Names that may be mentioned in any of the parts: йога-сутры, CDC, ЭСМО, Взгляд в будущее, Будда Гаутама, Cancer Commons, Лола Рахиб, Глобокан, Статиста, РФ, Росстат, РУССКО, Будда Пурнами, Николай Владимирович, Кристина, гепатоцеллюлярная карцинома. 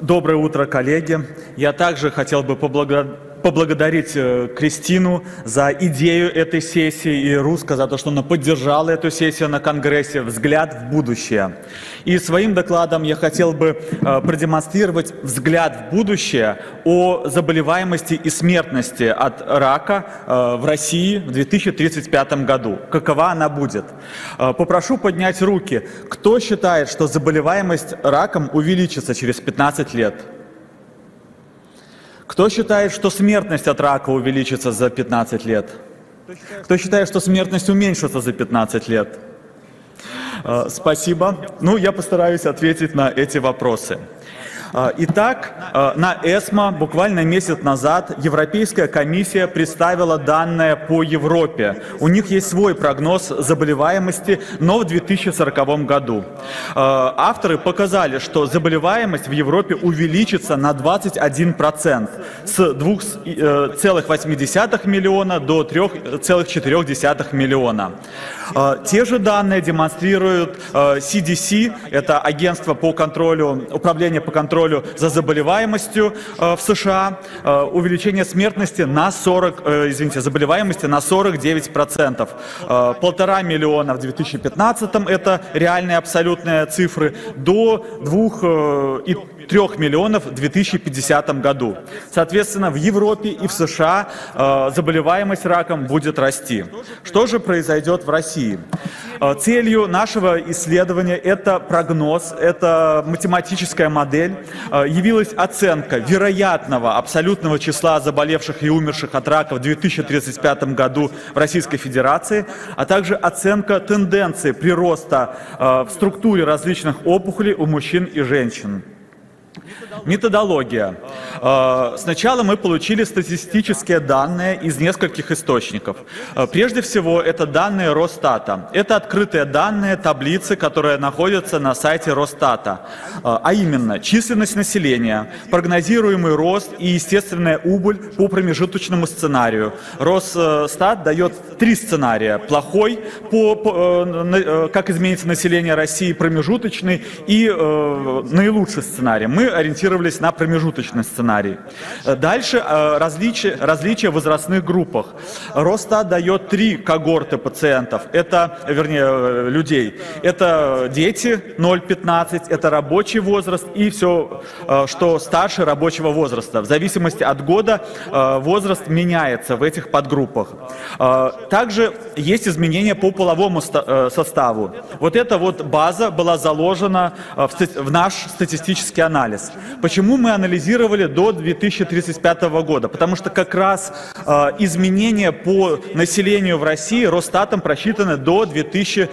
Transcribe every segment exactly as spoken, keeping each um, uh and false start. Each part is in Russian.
Доброе утро, коллеги. Я также хотел бы поблагодарить Кристину за идею этой сессии и РУССКО за то, что она поддержала эту сессию на Конгрессе «Взгляд в будущее». И своим докладом я хотел бы продемонстрировать взгляд в будущее о заболеваемости и смертности от рака в России в две тысячи тридцать пятом году. Какова она будет? Попрошу поднять руки. Кто считает, что заболеваемость раком увеличится через пятнадцать лет? Кто считает, что смертность от рака увеличится за пятнадцать лет? Кто считает, что смертность уменьшится за пятнадцать лет? Спасибо. Ну, я постараюсь ответить на эти вопросы. Итак, на ЭСМО буквально месяц назад Европейская комиссия представила данные по Европе. У них есть свой прогноз заболеваемости, но в две тысячи сороковом году. Авторы показали, что заболеваемость в Европе увеличится на двадцать один процент с двух целых восьми десятых миллиона до трёх целых четырёх десятых миллиона. Те же данные демонстрируют си ди си, это агентство по контролю, управление по контролю за заболеваемостью в США, увеличение смертности на сорок, извините, заболеваемости на сорок девять процентов. Полтора миллиона в две тысячи пятнадцатом, это реальные абсолютные цифры, до двух и трёх миллионов в две тысячи пятидесятом году. Соответственно, в Европе и в США заболеваемость раком будет расти. Что же произойдет в России? Целью нашего исследования это прогноз, это математическая модель, явилась оценка вероятного абсолютного числа заболевших и умерших от рака в две тысячи тридцать пятом году в Российской Федерации, а также оценка тенденции прироста в структуре различных опухолей у мужчин и женщин. Методология. Сначала мы получили статистические данные из нескольких источников. Прежде всего, это данные Росстата. Это открытые данные, таблицы, которые находятся на сайте Росстата. А именно, численность населения, прогнозируемый рост и естественная убыль по промежуточному сценарию. Росстат дает три сценария. Плохой, по, по, как изменится население России, промежуточный и э, наилучший сценарий. Мы ориентировались на промежуточный сценарий. Дальше различия, различия в возрастных группах. Росстат дает три когорты пациентов, это, вернее, людей. Это дети ноль — пятнадцать, это рабочий возраст и все, что старше рабочего возраста. В зависимости от года возраст меняется в этих подгруппах. Также есть изменения по половому составу. Вот эта вот база была заложена в наш статистический анализ. Почему мы анализировали до две тысячи тридцать пятого года? Потому что как раз э, изменения по населению в России Росстатом просчитаны до две тысячи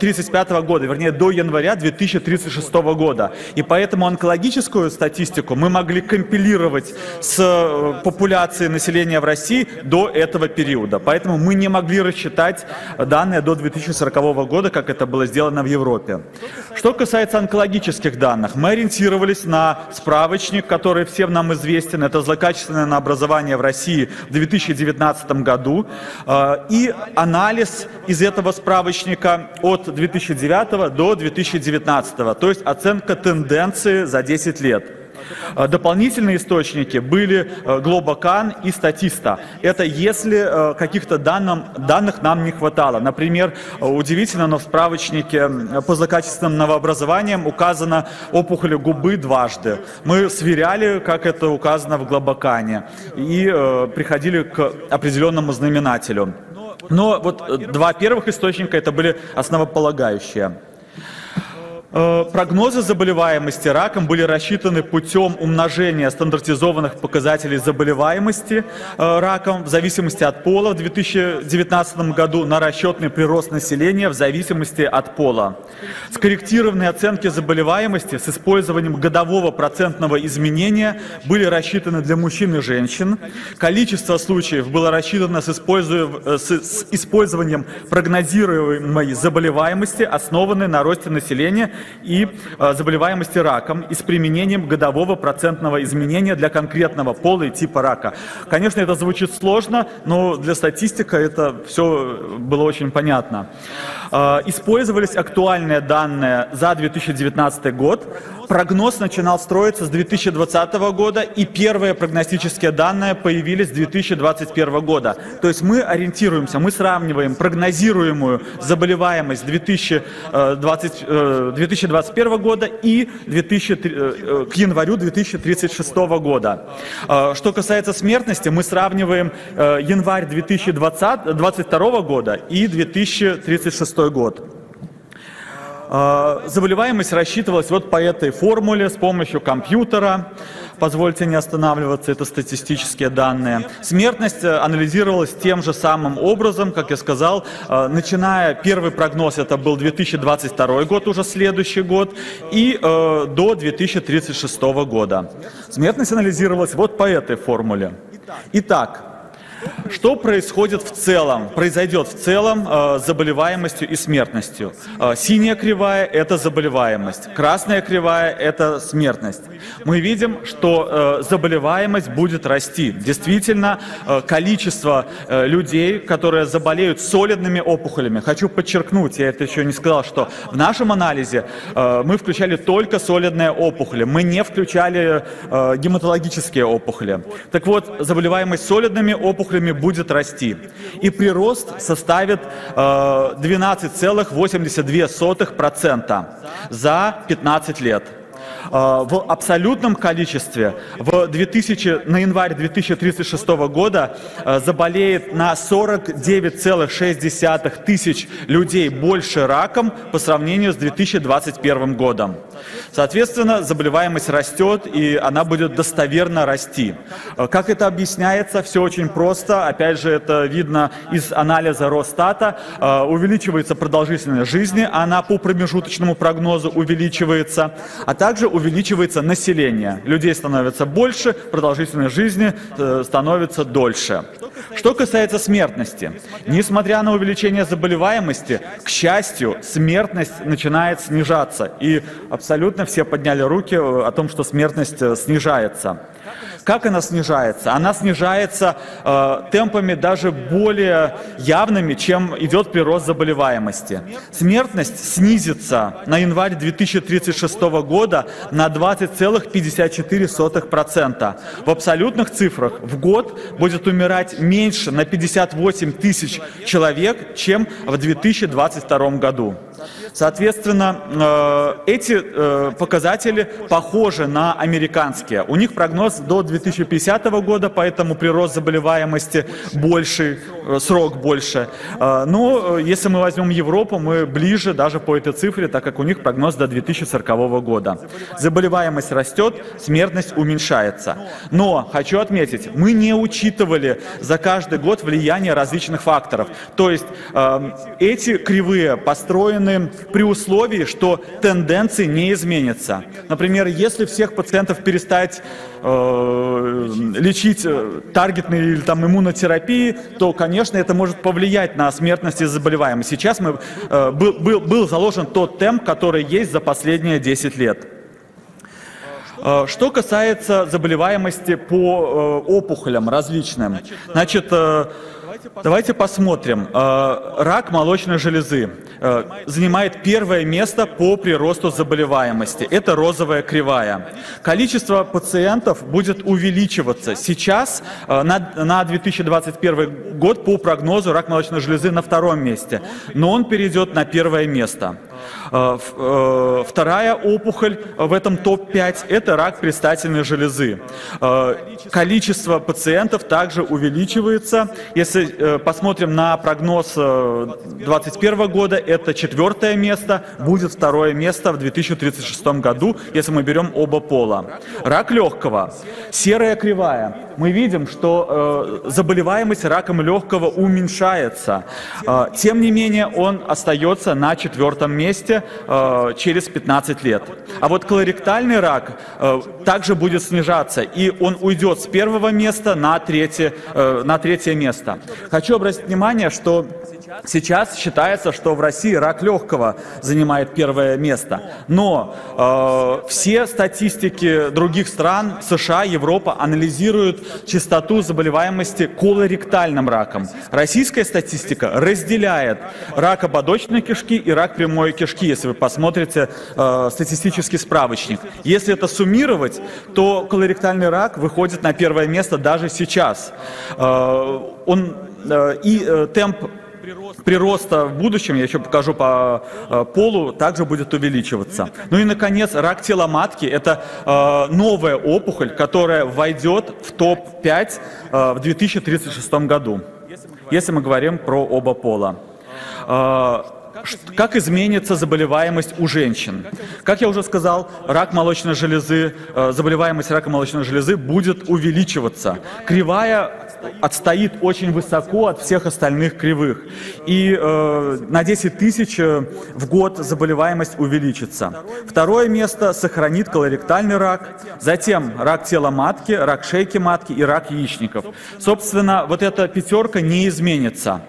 тридцать пятого года, вернее, до января две тысячи тридцать шестого года. И поэтому онкологическую статистику мы могли компилировать с популяцией населения в России до этого периода. Поэтому мы не могли рассчитать данные до две тысячи сорокового года, как это было сделано в Европе. Что касается онкологических данных, мы ориентировались на справочник, который всем нам известен, это злокачественное образование в России в две тысячи девятнадцатом году, и анализ из этого справочника от две тысячи девятого до две тысячи девятнадцатого, то есть оценка тенденции за десять лет. Дополнительные источники были Глобокан и Статиста. Это если каких-то данных нам не хватало. Например, удивительно, но в справочнике по злокачественным новообразованиям указана опухоль губы дважды. Мы сверяли, как это указано в Глобокане, и приходили к определенному знаменателю. Но вот два первых источника это были основополагающие. Прогнозы заболеваемости раком были рассчитаны путем умножения стандартизованных показателей заболеваемости раком в зависимости от пола в две тысячи девятнадцатом году на расчетный прирост населения в зависимости от пола. Скорректированные оценки заболеваемости с использованием годового процентного изменения были рассчитаны для мужчин и женщин. Количество случаев было рассчитано с использованием прогнозируемой заболеваемости, основанной на росте населения и заболеваемости раком и с применением годового процентного изменения для конкретного пола и типа рака. Конечно, это звучит сложно, но для статистика это все было очень понятно. Использовались актуальные данные за две тысячи девятнадцатый год, прогноз начинал строиться с две тысячи двадцатого года, и первые прогностические данные появились с две тысячи двадцать первого года. То есть мы ориентируемся, мы сравниваем прогнозируемую заболеваемость две тысячи двадцатого, две тысячи двадцать первого года и две тысячи, к январю две тысячи тридцать шестого года. Что касается смертности, мы сравниваем январь две тысячи двадцатого, две тысячи двадцать второго года и две тысячи тридцать шестой год. Заболеваемость рассчитывалась вот по этой формуле с помощью компьютера. Позвольте не останавливаться, это статистические данные. Смертность анализировалась тем же самым образом, как я сказал, начиная, первый прогноз это был две тысячи двадцать второй год, уже следующий год, и э, до две тысячи тридцать шестого года. Смертность анализировалась вот по этой формуле. Итак, что происходит в целом, произойдет в целом э, с заболеваемостью и смертностью? Э, синяя кривая – это заболеваемость, красная кривая – это смертность. Мы видим, что э, заболеваемость будет расти. Действительно, э, количество э, людей, которые заболеют солидными опухолями, хочу подчеркнуть, я это еще не сказал, что в нашем анализе э, мы включали только солидные опухоли, мы не включали э, гематологические опухоли. Так вот, заболеваемость солидными опухолями будет расти. И прирост составит двенадцать целых восемьдесят две сотых процента за пятнадцать лет. В абсолютном количестве в двухтысячном, на январь две тысячи тридцать шестого года заболеет на сорок девять целых шесть десятых тысяч людей больше раком по сравнению с две тысячи двадцать первым годом. Соответственно, заболеваемость растет, и она будет достоверно расти. Как это объясняется? Все очень просто. Опять же, это видно из анализа Росстата. Увеличивается продолжительность жизни, она по промежуточному прогнозу увеличивается, а также увеличивается население. Людей становится больше, продолжительность жизни становится дольше. Что касается смертности, несмотря на увеличение заболеваемости, к счастью, смертность начинает снижаться. И абсолютно все подняли руки о том, что смертность снижается. Как она снижается? Она снижается э, темпами даже более явными, чем идет прирост заболеваемости. Смертность снизится на январь две тысячи тридцать шестого года на двадцать целых пятьдесят четыре сотых процента. В абсолютных цифрах в год будет умирать меньше на пятьдесят восемь тысяч человек, чем в две тысячи двадцать втором году. Соответственно, э, эти э, показатели похожи на американские. У них прогноз до две тысячи пятидесятого года, поэтому прирост заболеваемости больше, срок больше. Но если мы возьмем Европу, мы ближе даже по этой цифре, так как у них прогноз до две тысячи сорокового года. Заболеваемость растет, смертность уменьшается. Но, хочу отметить, мы не учитывали за каждый год влияние различных факторов. То есть эти кривые построены при условии, что тенденции не изменятся. Например, если всех пациентов перестать лечить таргетной или там иммунотерапии, то, конечно, это может повлиять на смертность и заболеваемость. Сейчас мы, был, был, был заложен тот темп, который есть за последние десять лет. Что касается заболеваемости по опухолям различным, значит, давайте посмотрим. Рак молочной железы занимает первое место по приросту заболеваемости. Это розовая кривая. Количество пациентов будет увеличиваться. Сейчас на две тысячи двадцать первый год по прогнозу рак молочной железы на втором месте, но он перейдет на первое место. Вторая опухоль в этом топ пять – это рак предстательной железы. Количество пациентов также увеличивается. Если посмотрим на прогноз две тысячи двадцать первого года, это четвертое место, будет второе место в две тысячи тридцать шестом году, если мы берем оба пола. Рак легкого, серая кривая. Мы видим, что заболеваемость раком легкого уменьшается. Тем не менее, он остается на четвертом месте через пятнадцать лет. А вот колоректальный рак также будет снижаться, и он уйдет с первого места на третье, на третье место. Хочу обратить внимание, что Сейчас считается, что в России рак легкого занимает первое место. Но э, все статистики других стран, США, Европа, анализируют частоту заболеваемости колоректальным раком. Российская статистика разделяет рак ободочной кишки и рак прямой кишки, если вы посмотрите э, статистический справочник. Если это суммировать, то колоректальный рак выходит на первое место даже сейчас. Э, он, э, и э, темп прироста в будущем, я еще покажу по полу, также будет увеличиваться. Ну и, наконец, рак теломатки – это э, новая опухоль, которая войдет в топ пять э, в две тысячи тридцать шестом году, если мы говорим про оба пола. Э, Как изменится заболеваемость у женщин? Как я уже сказал, рак молочной железы, заболеваемость раком молочной железы будет увеличиваться. Кривая отстоит очень высоко от всех остальных кривых. И э, на десять тысяч в год заболеваемость увеличится. Второе место сохранит колоректальный рак, затем рак тела матки, рак шейки матки и рак яичников. Собственно, вот эта пятерка не изменится.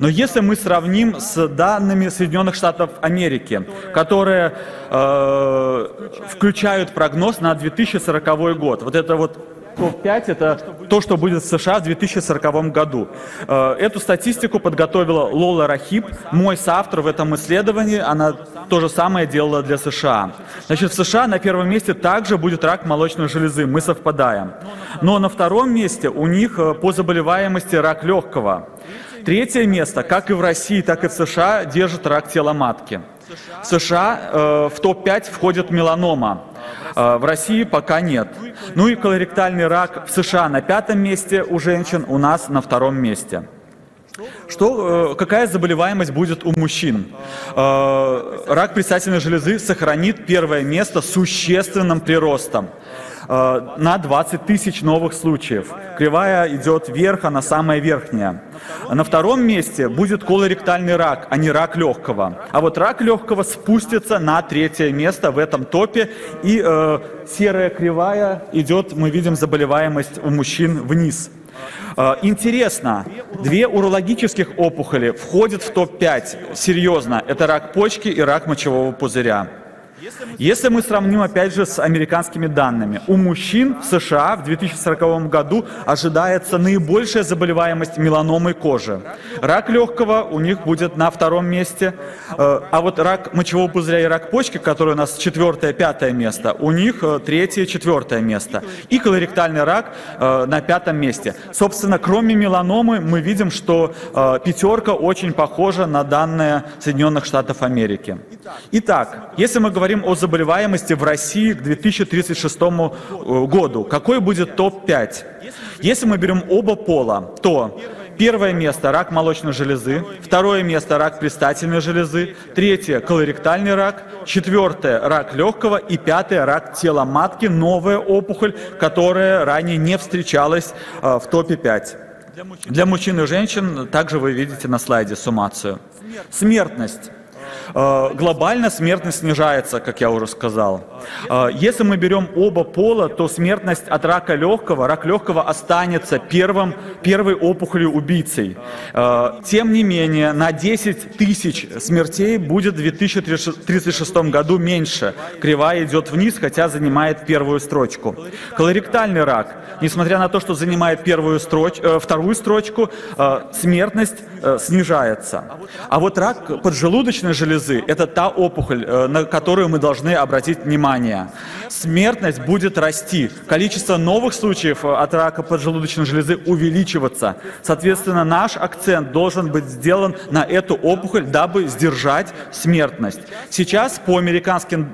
Но если мы сравним с данными Соединенных Штатов Америки, которые э, включают прогноз на две тысячи сороковой год. Вот это вот топ пять – это то, что будет в США в две тысячи сороковом году. Э, эту статистику подготовила Лола Рахиб, мой соавтор в этом исследовании. Она то же самое делала для США. Значит, в США на первом месте также будет рак молочной железы. Мы совпадаем. Но на втором месте у них по заболеваемости рак легкого. Третье место, как и в России, так и в США, держит рак тела матки. В США э, в топ пять входит меланома, э, в России пока нет. Ну и колоректальный рак в США на пятом месте у женщин, у нас на втором месте. Что, какая заболеваемость будет у мужчин? Рак предстательной железы сохранит первое место с существенным приростом на двадцать тысяч новых случаев. Кривая идет вверх, она самая верхняя. На втором месте будет колоректальный рак, а не рак легкого. А вот рак легкого спустится на третье место в этом топе, и э, серая кривая идет, мы видим заболеваемость у мужчин вниз. Интересно, две урологических опухоли входят в топ пять, серьезно, это рак почки и рак мочевого пузыря. Если мы сравним опять же с американскими данными, у мужчин в США в две тысячи сороковом году ожидается наибольшая заболеваемость меланомой кожи. Рак легкого у них будет на втором месте, а вот рак мочевого пузыря и рак почки, которые у нас четвертое-пятое место, у них третье-четвертое место. И колоректальный рак на пятом месте. Собственно, кроме меланомы мы видим, что пятерка очень похожа на данные Соединенных Штатов Америки. Итак, если мы говорим о заболеваемости в России к две тысячи тридцать шестому году. Какой будет топ пять? Если мы берем оба пола, то первое место – рак молочной железы, второе место – рак предстательной железы, третье – колоректальный рак, четвертое – рак легкого и пятое – рак тела матки, новая опухоль, которая ранее не встречалась в топе пять. Для мужчин и женщин также вы видите на слайде суммацию. Смертность. Глобально смертность снижается, как я уже сказал. Если мы берем оба пола, то смертность от рака легкого, рак легкого останется первым, первой опухолью-убийцей. Тем не менее, на десять тысяч смертей будет в две тысячи тридцать шестом году меньше. Кривая идет вниз, хотя занимает первую строчку. Колоректальный рак, несмотря на то, что занимает первую строч... вторую строчку, смертность снижается. А вот рак поджелудочной железы – это та опухоль, на которую мы должны обратить внимание. Смертность будет расти, количество новых случаев от рака поджелудочной железы увеличиваться. Соответственно, наш акцент должен быть сделан на эту опухоль, дабы сдержать смертность. Сейчас по американским,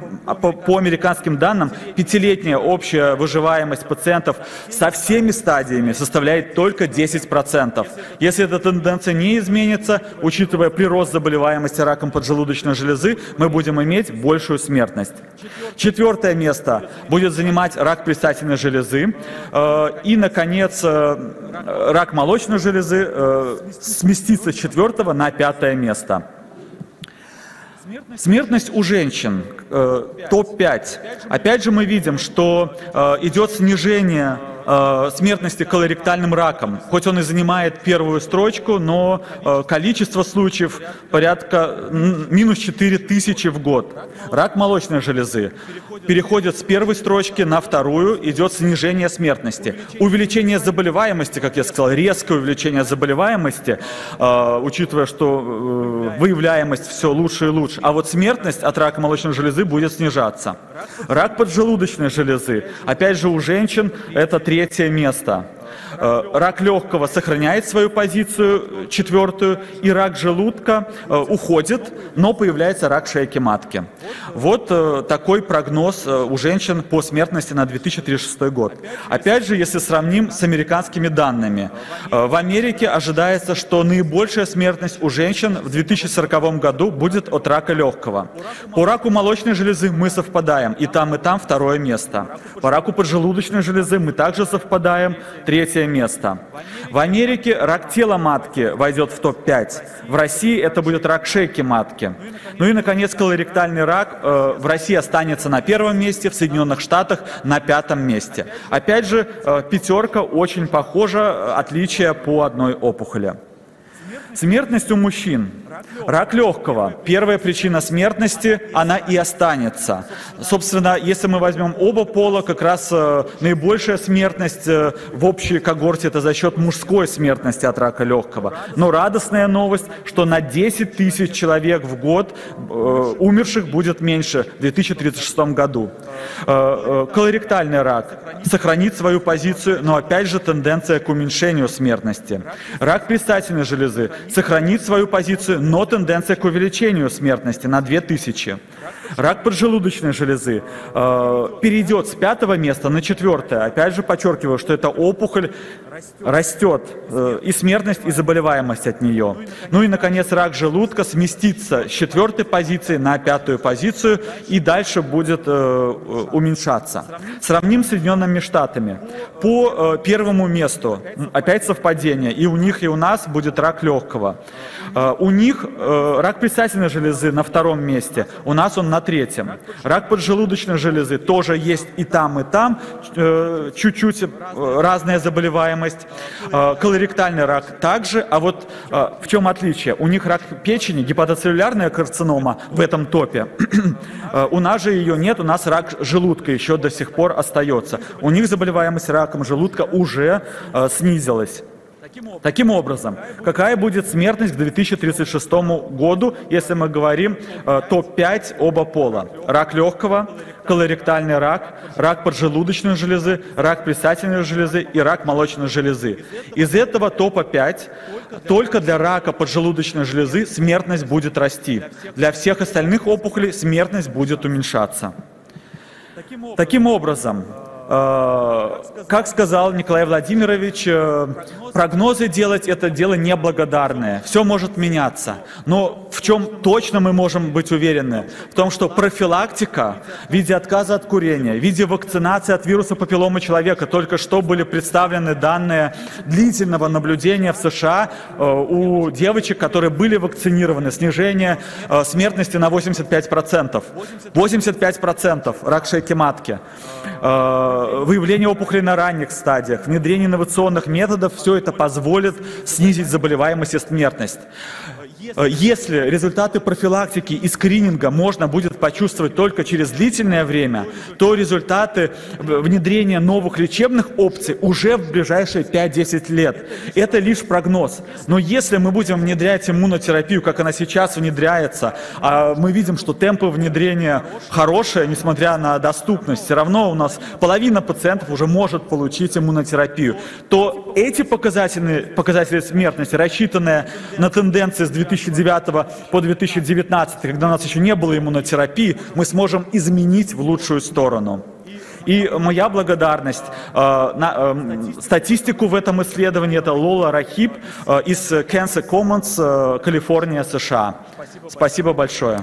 по, по американским данным пятилетняя общая выживаемость пациентов со всеми стадиями составляет только десять процентов. Если эта тенденция не изменится, учитывая прирост заболеваемости раком поджелудочной железы, мы будем иметь большую смертность. Четвертое место будет занимать рак предстательной железы и, наконец, рак молочной железы сместится с четвертого на пятое место. Смертность у женщин, топ пять. Опять же мы видим, что идет снижение э, смертности колоректальным раком. Хоть он и занимает первую строчку, но э, количество случаев порядка минус четыре тысячи в год. Рак молочной железы переходит с первой строчки на вторую, идет снижение смертности. Увеличение заболеваемости, как я сказал, резкое увеличение заболеваемости, э, учитывая, что э, выявляемость все лучше и лучше. А вот смертность от рака молочной железы будет снижаться. Рак поджелудочной железы, опять же, у женщин это третье место. Рак легкого сохраняет свою позицию, четвертую, и рак желудка уходит, но появляется рак шейки матки. Вот такой прогноз у женщин по смертности на две тысячи тридцать шестой год. Опять же, если сравним с американскими данными, в Америке ожидается, что наибольшая смертность у женщин в две тысячи сороковом году будет от рака легкого. По раку молочной железы мы совпадаем, и там, и там второе место. По раку поджелудочной железы мы также совпадаем, третье место. В Америке рак тела матки войдет в топ пять. В России это будет рак шейки матки. Ну и, наконец, колоректальный рак э, в России останется на первом месте, в Соединенных Штатах на пятом месте. Опять же, э, пятерка очень похожа, отличие по одной опухоли. Смертность у мужчин. Рак легкого. Первая причина смертности, она и останется. Собственно, если мы возьмем оба пола, как раз э, наибольшая смертность э, в общей когорте это за счет мужской смертности от рака легкого. Но радостная новость, что на десять тысяч человек в год э, умерших будет меньше в две тысячи тридцать шестом году. Э, э, колоректальный рак сохранит свою позицию, но опять же тенденция к уменьшению смертности. Рак предстательной железы сохранит свою позицию, но тенденция к увеличению смертности на две тысячи. Рак поджелудочной железы э, перейдет с пятого места на четвертое. Опять же подчеркиваю, что эта опухоль растет, э, и смертность, и заболеваемость от нее. Ну и, наконец, рак желудка сместится с четвертой позиции на пятую позицию и дальше будет э, уменьшаться. Сравним с Соединенными Штатами. По э, первому месту опять совпадение. И у них, и у нас будет рак легкого. Э, у них э, рак предстательной железы на втором месте. У нас он на третьем. Рак поджелудочной железы тоже есть и там, и там. Чуть-чуть разная заболеваемость. Колоректальный рак также. А вот в чем отличие? У них рак печени, гепатоцеллюлярная карцинома в этом топе. У нас же ее нет, у нас рак желудка еще до сих пор остается. У них заболеваемость раком желудка уже снизилась. Таким образом, какая будет смертность к две тысячи тридцать шестому году, если мы говорим э, топ пять оба пола? Рак легкого, колоректальный рак, рак поджелудочной железы, рак предстательной железы и рак молочной железы. Из этого топа пять только для рака поджелудочной железы смертность будет расти. Для всех остальных опухолей смертность будет уменьшаться. Таким образом... Как сказал Николай Владимирович, прогнозы делать — это дело неблагодарное. Все может меняться. Но в чем точно мы можем быть уверены? В том, что профилактика в виде отказа от курения, в виде вакцинации от вируса папилломы человека, только что были представлены данные длительного наблюдения в США у девочек, которые были вакцинированы, снижение смертности на восемьдесят пять процентов. восемьдесят пять процентов рак шейки матки. Выявление опухолей на ранних стадиях, внедрение инновационных методов, все это позволит снизить заболеваемость и смертность. Если результаты профилактики и скрининга можно будет почувствовать только через длительное время, то результаты внедрения новых лечебных опций уже в ближайшие пять-десять лет. Это лишь прогноз. Но если мы будем внедрять иммунотерапию, как она сейчас внедряется, а мы видим, что темпы внедрения хорошие, несмотря на доступность, все равно у нас половина пациентов уже может получить иммунотерапию, то эти показатели, показатели смертности, рассчитанные на тенденции с две тысячи девятого по две тысячи девятнадцатый, когда у нас еще не было иммунотерапии, мы сможем изменить в лучшую сторону. И моя благодарность. Статистику в этом исследовании — это Лола Рахиб из Cancer Commons, Калифорния, США. Спасибо большое.